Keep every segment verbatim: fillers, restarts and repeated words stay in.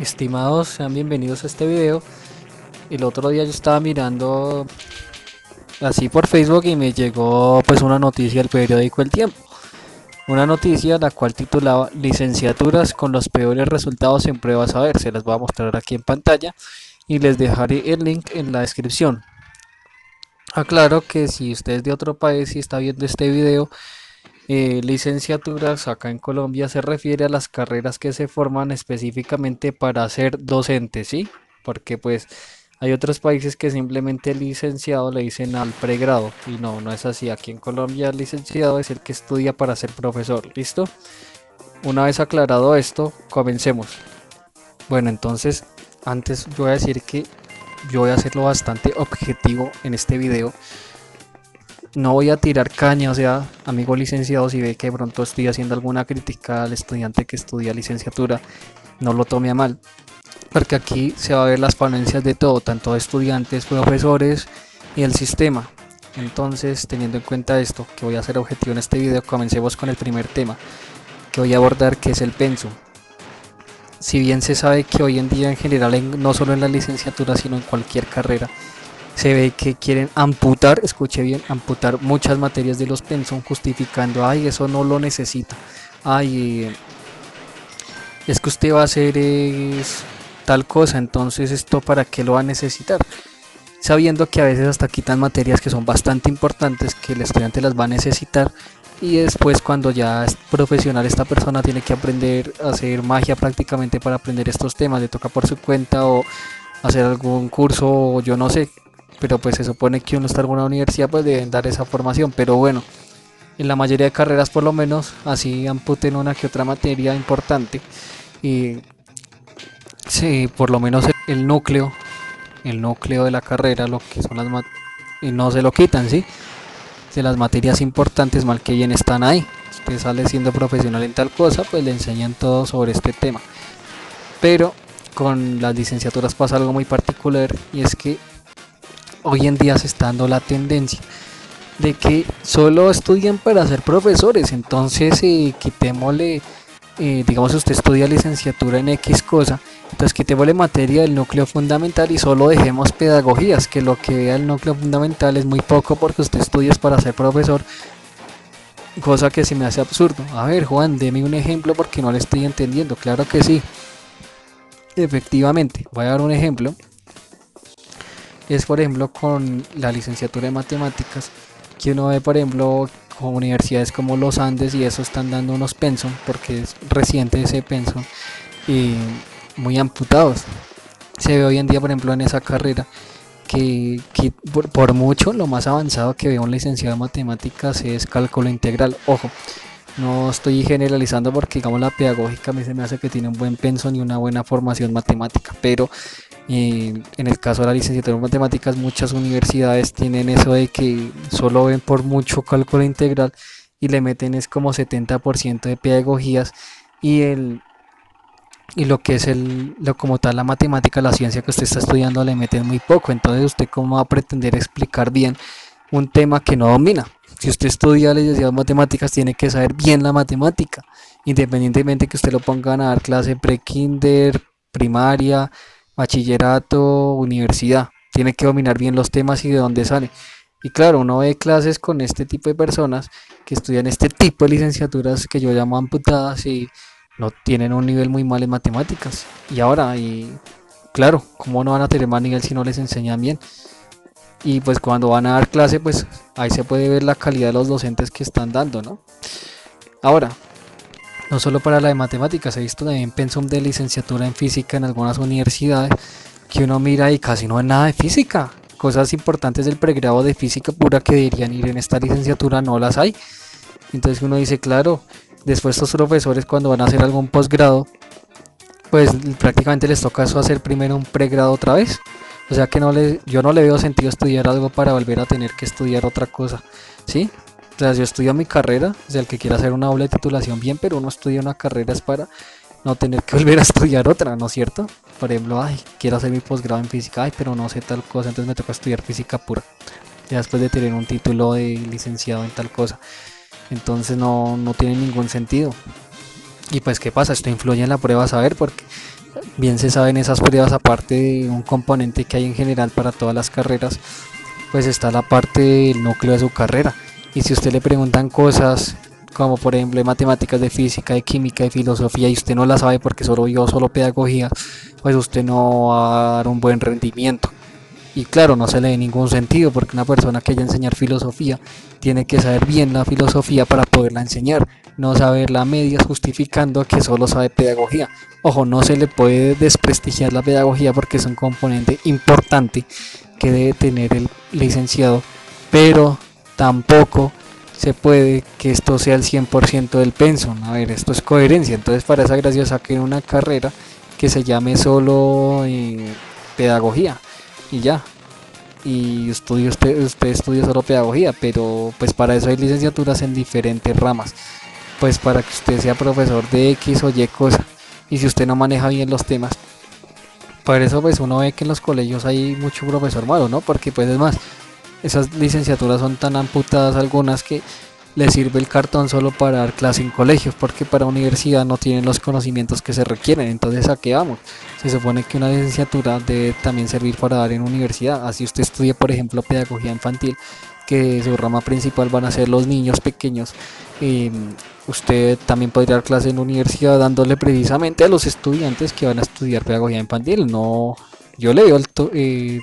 Estimados, sean bienvenidos a este video. El otro día yo estaba mirando así por Facebook y me llegó pues una noticia del periódico El Tiempo. Una noticia la cual titulaba Licenciaturas con los peores resultados en pruebas Saber. Se las voy a mostrar aquí en pantalla y les dejaré el link en la descripción. Aclaro que si usted es de otro país y está viendo este video, Eh, licenciaturas acá en Colombia se refiere a las carreras que se forman específicamente para ser docente, ¿sí? Porque pues hay otros países que simplemente licenciado le dicen al pregrado y no, no es así. Aquí en Colombia el licenciado es el que estudia para ser profesor, ¿listo? Una vez aclarado esto, comencemos. Bueno, entonces antes yo voy a decir que yo voy a hacerlo bastante objetivo en este video. No voy a tirar caña, o sea, amigo licenciado, si ve que de pronto estoy haciendo alguna crítica al estudiante que estudia licenciatura, no lo tome a mal, porque aquí se va a ver las falencias de todo, tanto de estudiantes, profesores y el sistema. Entonces, teniendo en cuenta esto, que voy a hacer objetivo en este video, comencemos con el primer tema que voy a abordar, que es el pensum. Si bien se sabe que hoy en día en general, no solo en la licenciatura, sino en cualquier carrera, se ve que quieren amputar, escuche bien, amputar muchas materias de los pensum, justificando, ay, eso no lo necesita, ay, eh, es que usted va a hacer es, tal cosa, entonces esto para qué lo va a necesitar, sabiendo que a veces hasta quitan materias que son bastante importantes, que el estudiante las va a necesitar, y después cuando ya es profesional esta persona tiene que aprender a hacer magia prácticamente para aprender estos temas, le toca por su cuenta o hacer algún curso o yo no sé. Pero pues se supone que uno está en alguna universidad, pues deben dar esa formación. Pero bueno, en la mayoría de carreras por lo menos así amputen una que otra materia importante. Y sí, por lo menos el núcleo, el núcleo de la carrera, lo que son las y no se lo quitan, ¿sí? De las materias importantes, mal que bien están ahí. Usted sale siendo profesional en tal cosa, pues le enseñan todo sobre este tema. Pero con las licenciaturas pasa algo muy particular y es que hoy en día se está dando la tendencia de que solo estudian para ser profesores. Entonces eh, quitémosle, eh, digamos usted estudia licenciatura en X cosa, entonces quitémosle materia del núcleo fundamental y solo dejemos pedagogías, que lo que vea el núcleo fundamental es muy poco porque usted estudia para ser profesor, cosa que se me hace absurdo. A ver Juan, deme un ejemplo porque no le estoy entendiendo. Claro que sí, efectivamente, voy a dar un ejemplo. Es por ejemplo con la licenciatura de matemáticas, que uno ve por ejemplo con universidades como los Andes y eso están dando unos pensum, porque es reciente ese pensum, y muy amputados. Se ve hoy en día por ejemplo en esa carrera que, que por, por mucho lo más avanzado que ve un licenciado de matemáticas es cálculo integral. Ojo, no estoy generalizando porque digamos la pedagógica a mí se me hace que tiene un buen pensum y una buena formación matemática, pero Eh, en el caso de la licenciatura en matemáticas muchas universidades tienen eso de que solo ven por mucho cálculo integral y le meten es como setenta por ciento de pedagogías y el y lo que es el lo como tal la matemática, la ciencia que usted está estudiando, le meten muy poco. Entonces usted cómo va a pretender explicar bien un tema que no domina. Si usted estudia licenciado en matemáticas tiene que saber bien la matemática, independientemente que usted lo pongan a dar clase pre-kinder, primaria, bachillerato, universidad, tiene que dominar bien los temas y de dónde sale. Y claro, uno ve clases con este tipo de personas que estudian este tipo de licenciaturas que yo llamo amputadas y no tienen un nivel muy mal en matemáticas. Y ahora, y claro, ¿cómo no van a tener más nivel si no les enseñan bien? Y pues cuando van a dar clase, pues ahí se puede ver la calidad de los docentes que están dando, ¿no? Ahora, no solo para la de matemáticas, he visto también pensum de licenciatura en física en algunas universidades que uno mira y casi no es nada de física. Cosas importantes del pregrado de física pura que deberían ir en esta licenciatura no las hay. Entonces uno dice, claro, después estos profesores cuando van a hacer algún posgrado, pues prácticamente les toca eso hacer primero un pregrado otra vez. O sea que no le, yo no le veo sentido estudiar algo para volver a tener que estudiar otra cosa, ¿sí? O sea, yo estudio mi carrera, o sea, el que quiera hacer una doble titulación bien, pero uno estudia una carrera es para no tener que volver a estudiar otra, ¿no es cierto? Por ejemplo, ay, quiero hacer mi posgrado en física, ay, pero no sé tal cosa, entonces me toca estudiar física pura, ya después de tener un título de licenciado en tal cosa. Entonces no, no tiene ningún sentido. Y pues, ¿qué pasa? Esto influye en la prueba Saber, porque bien se sabe en esas pruebas, aparte de un componente que hay en general para todas las carreras, pues está la parte del núcleo de su carrera. Y si usted le preguntan cosas como por ejemplo de matemáticas, de física, de química, de filosofía, y usted no la sabe porque solo vio solo pedagogía, pues usted no va a dar un buen rendimiento. Y claro, no se le dé ningún sentido, porque una persona que haya enseñar filosofía tiene que saber bien la filosofía para poderla enseñar, no saberla a medias justificando que solo sabe pedagogía. Ojo, no se le puede desprestigiar la pedagogía porque es un componente importante que debe tener el licenciado, pero tampoco se puede que esto sea el cien por ciento del pensum. A ver, esto es coherencia. Entonces, para esa gracia saquen una carrera que se llame solo eh, pedagogía y ya, y estudia usted, usted estudia solo pedagogía, pero pues para eso hay licenciaturas en diferentes ramas, pues para que usted sea profesor de X o Y cosa. Y si usted no maneja bien los temas, por eso pues uno ve que en los colegios hay mucho profesor malo, ¿no? Porque pues es más, esas licenciaturas son tan amputadas algunas que les sirve el cartón solo para dar clase en colegios, porque para universidad no tienen los conocimientos que se requieren. Entonces, ¿a qué vamos? Se supone que una licenciatura debe también servir para dar en universidad. Así usted estudie, por ejemplo, pedagogía infantil, que su rama principal van a ser los niños pequeños, y usted también podría dar clase en universidad dándole precisamente a los estudiantes que van a estudiar pedagogía infantil. No, yo le veo el to eh,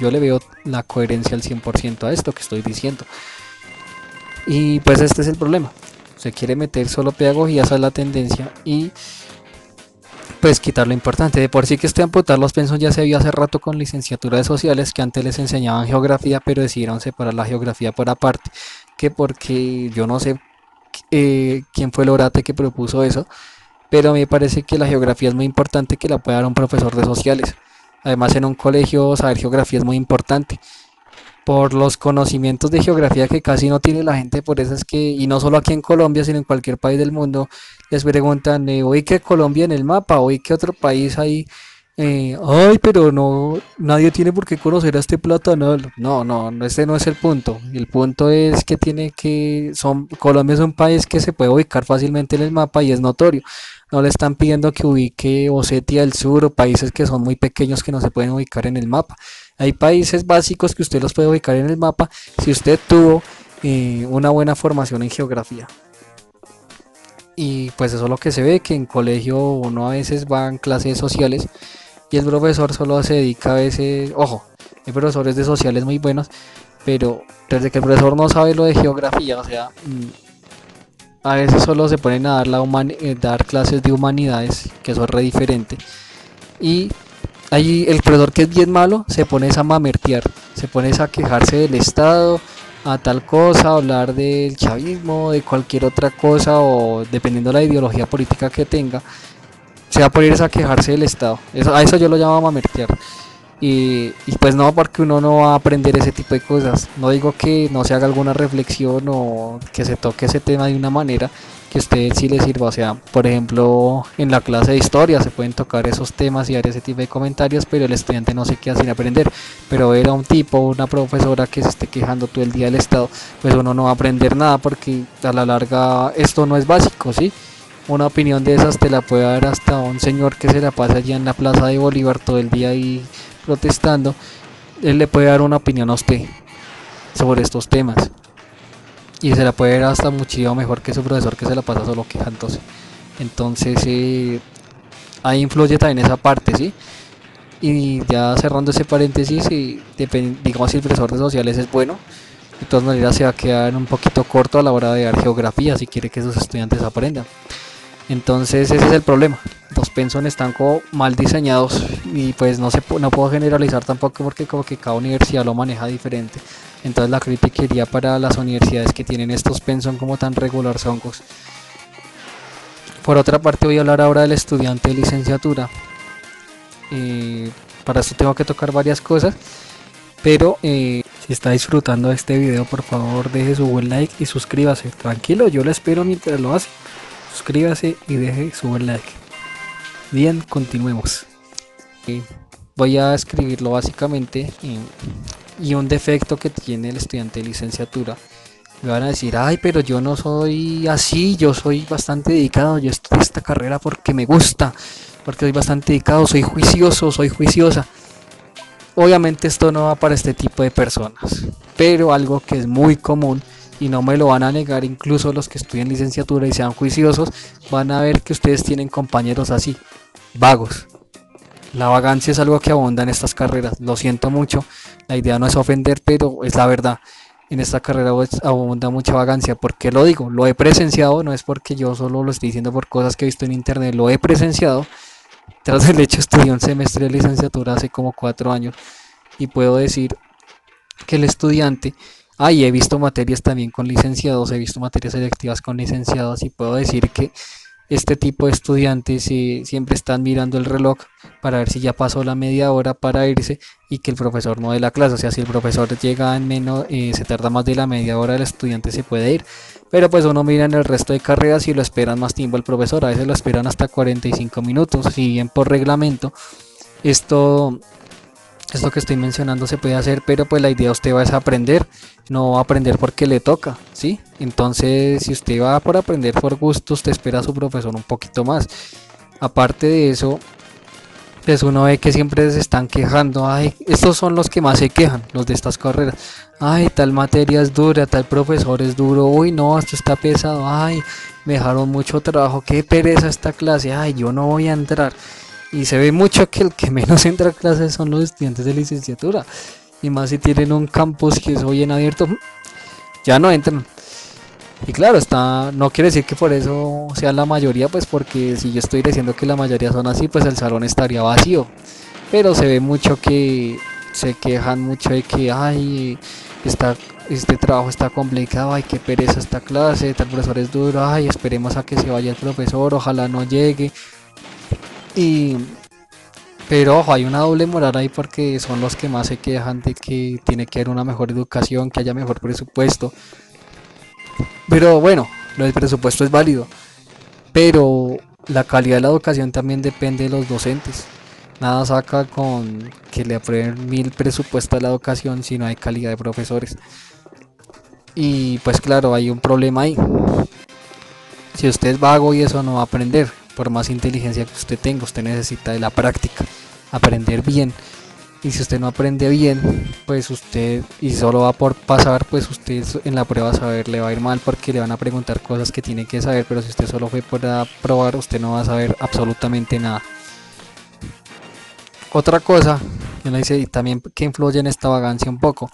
yo le veo la coherencia al cien por ciento a esto que estoy diciendo. Y pues este es el problema, se quiere meter solo pedagogía, esa es la tendencia, y pues quitar lo importante. De por sí que este amputar los pensos ya se vio hace rato con licenciaturas sociales, que antes les enseñaban geografía, pero decidieron separar la geografía por aparte, que porque yo no sé eh, quién fue el orate que propuso eso, pero me parece que la geografía es muy importante que la pueda dar un profesor de sociales. Además, en un colegio saber geografía es muy importante, por los conocimientos de geografía que casi no tiene la gente. Por eso es que, y no solo aquí en Colombia, sino en cualquier país del mundo, les preguntan, eh, oí que Colombia en el mapa, oí que otro país hay, eh, ay, pero no, nadie tiene por qué conocer a este platanal. No, no, no, este no es el punto. El punto es que tiene que, son, Colombia es un país que se puede ubicar fácilmente en el mapa y es notorio. No le están pidiendo que ubique Osetia del Sur o países que son muy pequeños que no se pueden ubicar en el mapa. Hay países básicos que usted los puede ubicar en el mapa si usted tuvo eh, una buena formación en geografía. Y pues eso es lo que se ve, que en colegio uno a veces va en clases sociales y el profesor solo se dedica a veces, ojo, hay profesores de sociales muy buenos, pero desde que el profesor no sabe lo de geografía, o sea, a veces solo se ponen a dar, la humani dar clases de humanidades, que eso es re diferente. Y ahí el profesor que es bien malo se pone a mamertear, se pone a quejarse del Estado, a tal cosa, a hablar del chavismo, de cualquier otra cosa, o dependiendo de la ideología política que tenga, se va a poner a quejarse del Estado. Eso, a eso yo lo llamo mamertear. Y, y pues no, porque uno no va a aprender ese tipo de cosas. No digo que no se haga alguna reflexión o que se toque ese tema de una manera que a usted sí le sirva. O sea, por ejemplo, en la clase de historia se pueden tocar esos temas y dar ese tipo de comentarios, pero el estudiante no se queda sin aprender. Pero ver a un tipo, una profesora que se esté quejando todo el día del Estado, pues uno no va a aprender nada, porque a la larga esto no es básico, ¿sí? Una opinión de esas te la puede dar hasta un señor que se la pasa allá en la plaza de Bolívar todo el día y protestando. Él le puede dar una opinión a usted sobre estos temas y se la puede dar hasta muchísimo mejor que su profesor que se la pasa solo quejándose. Entonces eh, ahí influye también esa parte, ¿sí? Y ya cerrando ese paréntesis, y digamos si el profesor de sociales es bueno, de todas maneras se va a quedar un poquito corto a la hora de dar geografía si quiere que sus estudiantes aprendan. Entonces ese es el problema, los pensos están como mal diseñados, y pues no, se, no puedo generalizar tampoco, porque como que cada universidad lo maneja diferente. Entonces la crítica iría para las universidades que tienen estos pensos como tan regular zongos. Por otra parte, voy a hablar ahora del estudiante de licenciatura. Eh, para esto tengo que tocar varias cosas, pero eh, si está disfrutando de este video, por favor deje su buen like y suscríbase. Tranquilo, yo lo espero mientras lo hace. Suscríbase y deje su buen like. Bien, continuemos. Voy a escribirlo básicamente y, y un defecto que tiene el estudiante de licenciatura. Me van a decir, ay, pero yo no soy así, yo soy bastante dedicado, yo estudié esta carrera porque me gusta, porque soy bastante dedicado, soy juicioso, soy juiciosa. Obviamente esto no va para este tipo de personas, pero algo que es muy común y no me lo van a negar incluso los que estudian licenciatura y sean juiciosos, van a ver que ustedes tienen compañeros así, vagos. La vagancia es algo que abunda en estas carreras, lo siento mucho, la idea no es ofender, pero es la verdad. En esta carrera abunda mucha vagancia. ¿Por qué lo digo? Lo he presenciado, no es porque yo solo lo estoy diciendo por cosas que he visto en internet, lo he presenciado. Tras el hecho, estudié un semestre de licenciatura hace como cuatro años y puedo decir que el estudiante, ah, y he visto materias también con licenciados, he visto materias selectivas con licenciados, y puedo decir que este tipo de estudiantes eh, siempre están mirando el reloj para ver si ya pasó la media hora para irse y que el profesor no dé la clase. O sea, si el profesor llega en menos, eh, se tarda más de la media hora, el estudiante se puede ir. Pero pues uno mira en el resto de carreras y lo esperan más tiempo al profesor. A veces lo esperan hasta cuarenta y cinco minutos. Si bien por reglamento esto, esto que estoy mencionando se puede hacer, pero pues la idea usted va a aprender, no aprender porque le toca, ¿sí? Entonces, si usted va por aprender por gusto, usted espera a su profesor un poquito más. Aparte de eso, pues uno ve que siempre se están quejando. Ay, estos son los que más se quejan, los de estas carreras. Ay, tal materia es dura, tal profesor es duro. Uy, no, esto está pesado. Ay, me dejaron mucho trabajo. Qué pereza esta clase. Ay, yo no voy a entrar. Y se ve mucho que el que menos entra a clases son los estudiantes de licenciatura. Y más si tienen un campus que es hoy en abierto, ya no entran. Y claro, está, no quiere decir que por eso sea la mayoría, pues porque si yo estoy diciendo que la mayoría son así, pues el salón estaría vacío. Pero se ve mucho que se quejan mucho de que, ay, está, este trabajo está complicado, ay, qué pereza esta clase, tal profesor es duro, ay, esperemos a que se vaya el profesor, ojalá no llegue. Y, pero ojo, hay una doble moral ahí porque son los que más se quejan de que tiene que haber una mejor educación, que haya mejor presupuesto. Pero bueno, el presupuesto es válido, pero la calidad de la educación también depende de los docentes. Nada saca con que le aprueben mil presupuestos a la educación si no hay calidad de profesores. Y pues claro, hay un problema ahí. Si usted es vago y eso no va a aprender. Por más inteligencia que usted tenga, usted necesita de la práctica, aprender bien. Y si usted no aprende bien, pues usted, y solo va por pasar, pues usted en la prueba saber le va a ir mal porque le van a preguntar cosas que tiene que saber, pero si usted solo fue para probar, usted no va a saber absolutamente nada. Otra cosa, yo le hice, y también que influye en esta vagancia un poco.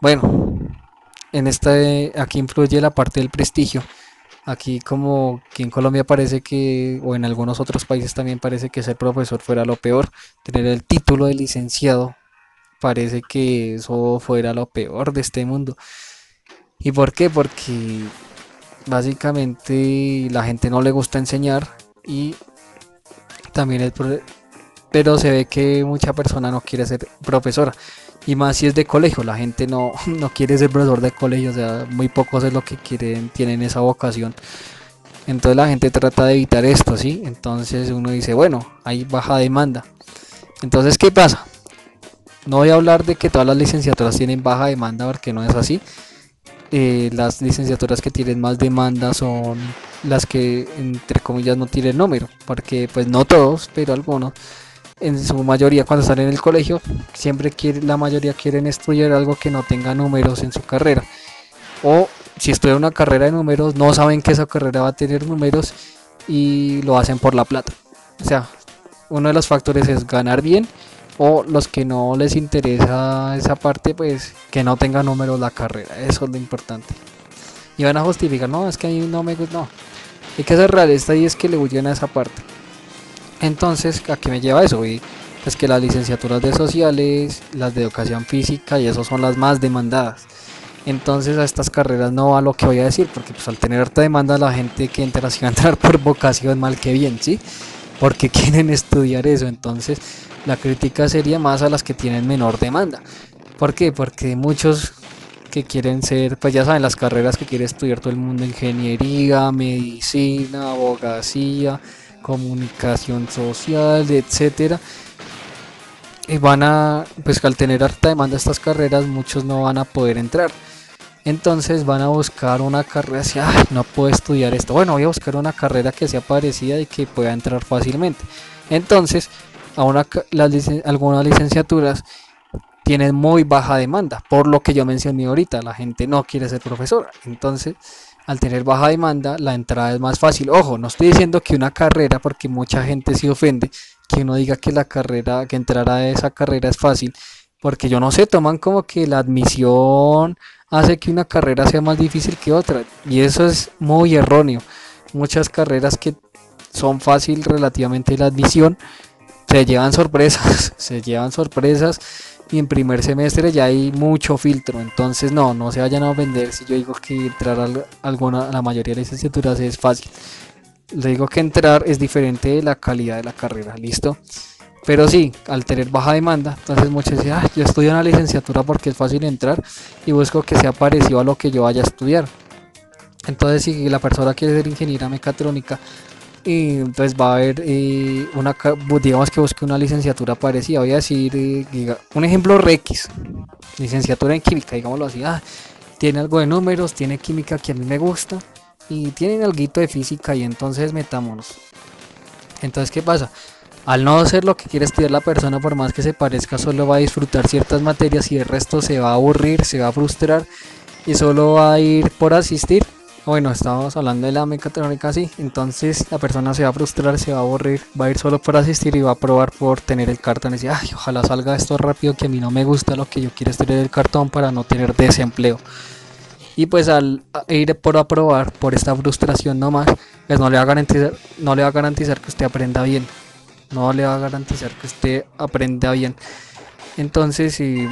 Bueno, en este, aquí influye la parte del prestigio. Aquí como que en Colombia parece que, o en algunos otros países también parece que ser profesor fuera lo peor, tener el título de licenciado parece que eso fuera lo peor de este mundo. ¿Y por qué? Porque básicamente la gente no le gusta enseñar y también es, pero se ve que mucha persona no quiere ser profesora. Y más si es de colegio, la gente no, no quiere ser profesor de colegio, o sea, muy pocos es lo que quieren, tienen esa vocación. Entonces la gente trata de evitar esto, ¿sí? Entonces uno dice, bueno, hay baja demanda. Entonces, ¿qué pasa? No voy a hablar de que todas las licenciaturas tienen baja demanda, porque no es así. Eh, las licenciaturas que tienen más demanda son las que, entre comillas, no tienen número, porque pues no todos, pero algunos. En su mayoría cuando están en el colegio siempre quiere, la mayoría quieren estudiar algo que no tenga números en su carrera, o si estudian una carrera de números no saben que esa carrera va a tener números y lo hacen por la plata. O sea, uno de los factores es ganar bien, o los que no les interesa esa parte, pues que no tenga números la carrera, eso es lo importante. Y van a justificar, no, es que a mí no me gusta, no, hay que ser realista y es que le huyen a esa parte. Entonces, ¿a qué me lleva eso? Y es que las licenciaturas de sociales, las de educación física y eso son las más demandadas. Entonces a estas carreras no va lo que voy a decir, porque pues al tener harta demanda la gente que entra se va a entrar por vocación mal que bien, ¿sí? Porque quieren estudiar eso. Entonces la crítica sería más a las que tienen menor demanda. ¿Por qué? Porque muchos que quieren ser, pues ya saben, las carreras que quiere estudiar todo el mundo, ingeniería, medicina, abogacía, comunicación social, etcétera, y van a, pues al tener harta demanda estas carreras, muchos no van a poder entrar. Entonces van a buscar una carrera así, ay, no puedo estudiar esto, bueno, voy a buscar una carrera que sea parecida y que pueda entrar fácilmente. Entonces, a una, las licen, algunas licenciaturas tienen muy baja demanda, por lo que yo mencioné ahorita, la gente no quiere ser profesora. Entonces, al tener baja demanda, la entrada es más fácil. Ojo, no estoy diciendo que una carrera, porque mucha gente se ofende, que uno diga que la carrera, que entrar a esa carrera es fácil, porque yo no sé, toman como que la admisión hace que una carrera sea más difícil que otra, y eso es muy erróneo. Muchas carreras que son fácil relativamente la admisión, se llevan sorpresas, se llevan sorpresas, y en primer semestre ya hay mucho filtro. Entonces no, no se vayan a ofender si yo digo que entrar a alguna, a la mayoría de las licenciaturas es fácil. Les digo que entrar es diferente de la calidad de la carrera, listo. Pero sí, al tener baja demanda, entonces muchos dicen, ah, yo estudio una licenciatura porque es fácil entrar y busco que sea parecido a lo que yo vaya a estudiar. Entonces si la persona quiere ser ingeniera mecatrónica, y pues va a haber eh, una, digamos que busque una licenciatura parecida. Voy a decir eh, diga, un ejemplo requis, licenciatura en química, digámoslo así. Ah, tiene algo de números, tiene química que a mí me gusta y tienen alguito de física, y entonces metámonos. Entonces, ¿qué pasa? Al no ser lo que quiere estudiar la persona, por más que se parezca, solo va a disfrutar ciertas materias y el resto se va a aburrir, se va a frustrar y solo va a ir por asistir. Bueno, estábamos hablando de la mecatrónica, sí. Entonces la persona se va a frustrar, se va a aburrir, va a ir solo por asistir y va a probar por tener el cartón y decir, ay, ojalá salga esto rápido, que a mí no me gusta lo que yo quiero, es tener el cartón para no tener desempleo. Y pues al ir por aprobar, por esta frustración nomás, pues no le va a garantizar, no le va a garantizar que usted aprenda bien. No le va a garantizar que usted aprenda bien. Entonces, si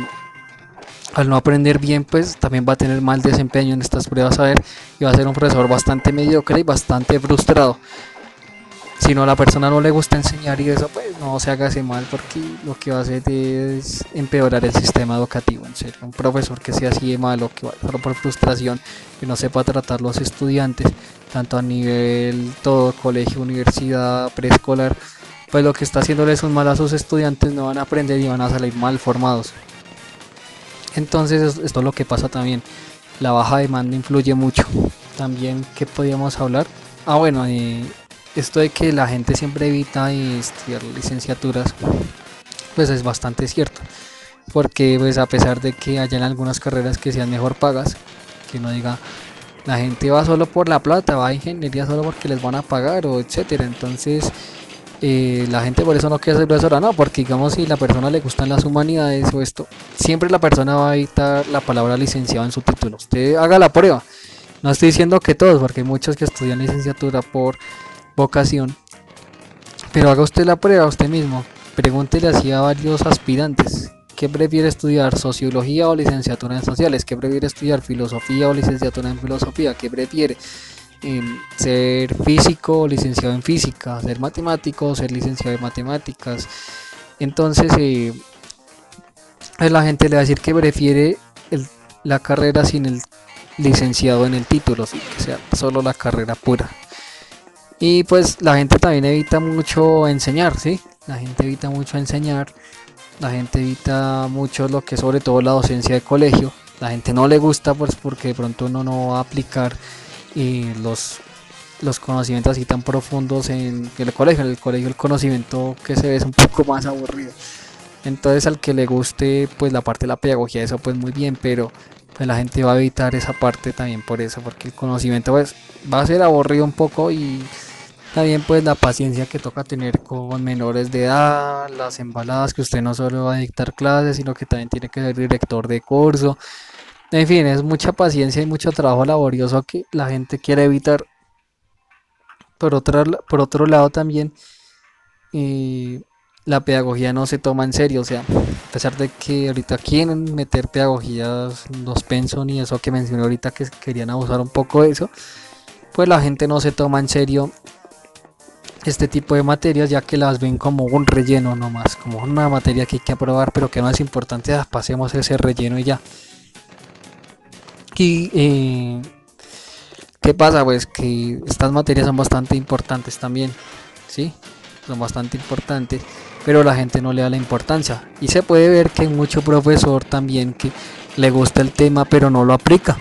al no aprender bien, pues también va a tener mal desempeño en estas pruebas Saber y va a ser un profesor bastante mediocre y bastante frustrado. Si no, a la persona no le gusta enseñar y eso, pues no se haga ese mal, porque lo que va a hacer es empeorar el sistema educativo. En serio, un profesor que sea así de malo, que va a pasar por frustración, que no sepa tratar los estudiantes, tanto a nivel todo, colegio, universidad, preescolar, pues lo que está haciéndoles un mal a sus estudiantes, no van a aprender y van a salir mal formados. Entonces esto es lo que pasa también, la baja demanda influye mucho. También, ¿qué podíamos hablar? Ah, bueno, eh, esto de que la gente siempre evita eh, estudiar licenciaturas, pues es bastante cierto, porque pues a pesar de que hayan algunas carreras que sean mejor pagas, que uno diga, la gente va solo por la plata, va a ingeniería solo porque les van a pagar o etcétera. Entonces Eh, la gente por eso no quiere ser profesora, no, porque digamos si a la persona le gustan las humanidades o esto, siempre la persona va a evitar la palabra licenciado en su título. Usted haga la prueba, no estoy diciendo que todos, porque hay muchos que estudian licenciatura por vocación, pero haga usted la prueba usted mismo, pregúntele así a varios aspirantes, ¿qué prefiere estudiar? ¿Sociología o licenciatura en sociales? ¿Qué prefiere estudiar? ¿Filosofía o licenciatura en filosofía? ¿Qué prefiere? Ser físico, licenciado en física, ser matemático, ser licenciado en matemáticas. Entonces eh, la gente le va a decir que prefiere el, la carrera sin el licenciado en el título, ¿sí? Que sea solo la carrera pura. Y pues la gente también evita mucho enseñar, ¿sí? La gente evita mucho enseñar, la gente evita mucho lo que es sobre todo la docencia de colegio. La gente no le gusta, pues, porque de pronto uno no va a aplicar y los, los conocimientos así tan profundos en el colegio. En el colegio el conocimiento que se ve es un poco más aburrido. Entonces al que le guste pues la parte de la pedagogía, eso pues muy bien, pero pues la gente va a evitar esa parte también por eso, porque el conocimiento pues va a ser aburrido un poco, y también pues la paciencia que toca tener con menores de edad, las embaladas, que usted no solo va a dictar clases, sino que también tiene que ser director de curso. En fin, es mucha paciencia y mucho trabajo laborioso que la gente quiere evitar. Por otro, por otro lado también, eh, la pedagogía no se toma en serio. O sea, a pesar de que ahorita quieren meter pedagogías, los Penson y eso que mencioné ahorita, que querían abusar un poco de eso, pues la gente no se toma en serio este tipo de materias, ya que las ven como un relleno nomás, como una materia que hay que aprobar, pero que no es importante, ah, pasemos ese relleno y ya. Y eh, ¿qué pasa? Pues que estas materias son bastante importantes también, ¿sí? Son bastante importantes, pero la gente no le da la importancia. Y se puede ver que hay mucho profesor también que le gusta el tema, pero no lo aplica.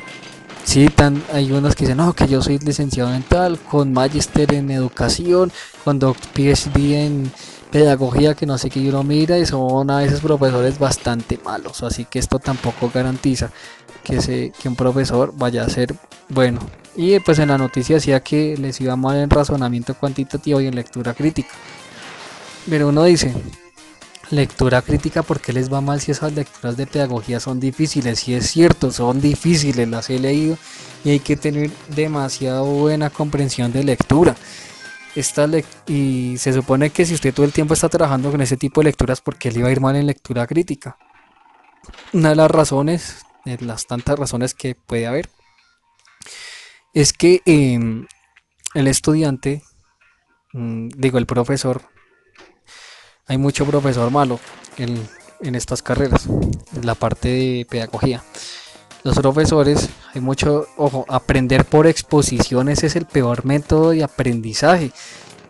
Sí, tan, hay unos que dicen, no, que yo soy licenciado en tal, con magíster en educación, con PhD en pedagogía que no sé qué uno mira, y son a veces profesores bastante malos, así que esto tampoco garantiza que, se, que un profesor vaya a ser bueno. Y pues en la noticia decía que les iba mal en razonamiento cuantitativo y en lectura crítica, pero uno dice, lectura crítica, ¿por qué les va mal si esas lecturas de pedagogía son difíciles? Y es cierto, son difíciles, las he leído y hay que tener demasiado buena comprensión de lectura. Esta le y se supone que si usted todo el tiempo está trabajando con ese tipo de lecturas, ¿por qué le iba a ir mal en lectura crítica? Una de las razones, de las tantas razones que puede haber, es que eh, el estudiante, digo el profesor, hay mucho profesor malo en, en estas carreras, en la parte de pedagogía. Los profesores, hay mucho, ojo, aprender por exposiciones es el peor método de aprendizaje.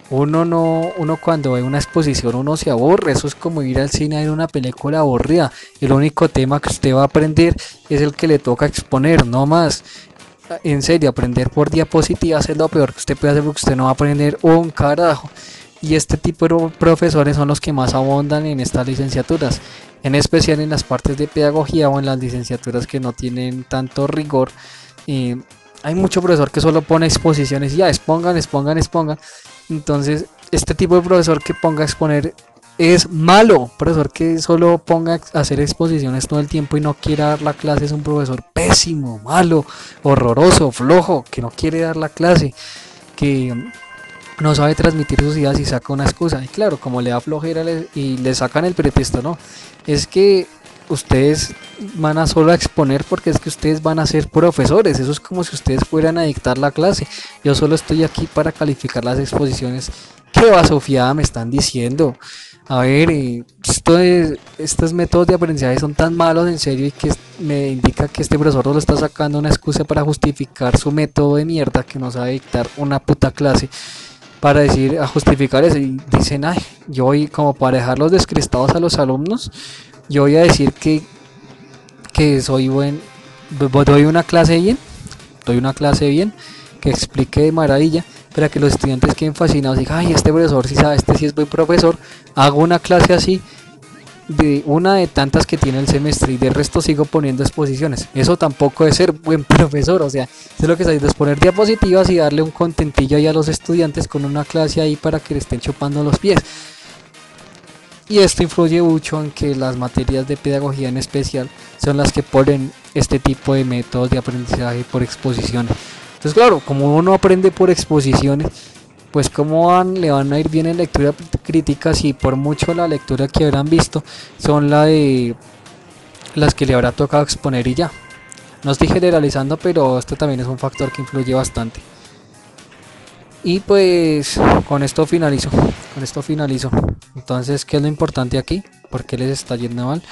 Uno no, uno cuando ve una exposición uno se aburre, eso es como ir al cine a ver una película aburrida. El único tema que usted va a aprender es el que le toca exponer, no más. En serio, aprender por diapositivas es lo peor que usted puede hacer porque usted no va a aprender un carajo. Y este tipo de profesores son los que más abundan en estas licenciaturas, en especial en las partes de pedagogía o en las licenciaturas que no tienen tanto rigor. Eh, hay mucho profesor que solo pone exposiciones y ya, expongan, expongan, expongan. Entonces, este tipo de profesor que ponga a exponer es malo. Un profesor que solo ponga a hacer exposiciones todo el tiempo y no quiera dar la clase es un profesor pésimo, malo, horroroso, flojo, que no quiere dar la clase, que no sabe transmitir sus ideas y saca una excusa. Y claro, como le da flojera le, y le sacan el pretexto, no, es que ustedes van a solo a exponer porque es que ustedes van a ser profesores. Eso es como si ustedes fueran a dictar la clase. Yo solo estoy aquí para calificar las exposiciones. ¿Qué va, Sofía? Me están diciendo. A ver, esto es, estos métodos de aprendizaje son tan malos, en serio, y que me indica que este profesor lo está sacando una excusa para justificar su método de mierda que no sabe dictar una puta clase, para decir, a justificar eso. Y dicen, ay, yo voy como para dejarlos descrestados a los alumnos, yo voy a decir que, que soy buen, doy una clase bien, doy una clase bien, que explique de maravilla, para que los estudiantes queden fascinados y digan, ay, este profesor sí sabe, este sí es buen profesor, hago una clase así, de una de tantas que tiene el semestre, y de resto sigo poniendo exposiciones. Eso tampoco es ser buen profesor. O sea, es lo que se dice, es poner diapositivas y darle un contentillo ahí a los estudiantes con una clase ahí para que le estén chupando los pies. Y esto influye mucho en que las materias de pedagogía en especial son las que ponen este tipo de métodos de aprendizaje por exposiciones. Entonces claro, como uno aprende por exposiciones, pues cómo van, le van a ir bien en lectura crítica si por mucho la lectura que habrán visto son la de las que le habrá tocado exponer y ya. No estoy generalizando, pero esto también es un factor que influye bastante. Y pues con esto finalizo, con esto finalizo. Entonces, ¿qué es lo importante aquí? ¿Por qué les está yendo mal?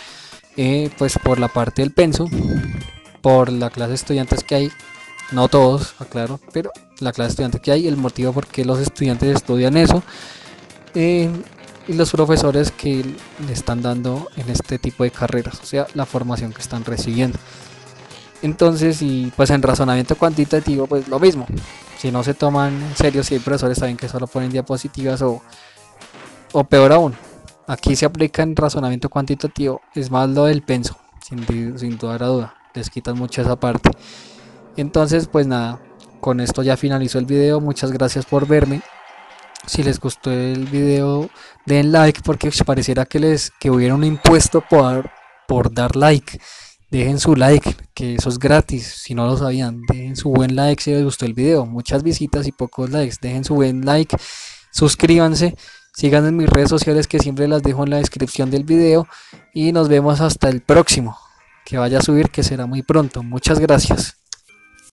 Eh, pues por la parte del penso, por la clase de estudiantes que hay. No todos, aclaro, pero la clase de estudiantes que hay, el motivo por qué los estudiantes estudian eso, eh, y los profesores que le están dando en este tipo de carreras, o sea, la formación que están recibiendo. Entonces, y pues en razonamiento cuantitativo, pues lo mismo. Si no se toman en serio, si hay profesores saben que solo ponen diapositivas o, o peor aún, aquí se aplica en razonamiento cuantitativo, es más lo del penso, sin, sin duda a duda, les quitan mucho esa parte. Entonces pues nada, con esto ya finalizo el video, muchas gracias por verme. Si les gustó el video den like, porque pareciera que les que hubiera un impuesto por, por dar like. Dejen su like, que eso es gratis, si no lo sabían, dejen su buen like si les gustó el video, muchas visitas y pocos likes, dejen su buen like, suscríbanse, síganme en mis redes sociales que siempre las dejo en la descripción del video y nos vemos hasta el próximo, que vaya a subir que será muy pronto, muchas gracias.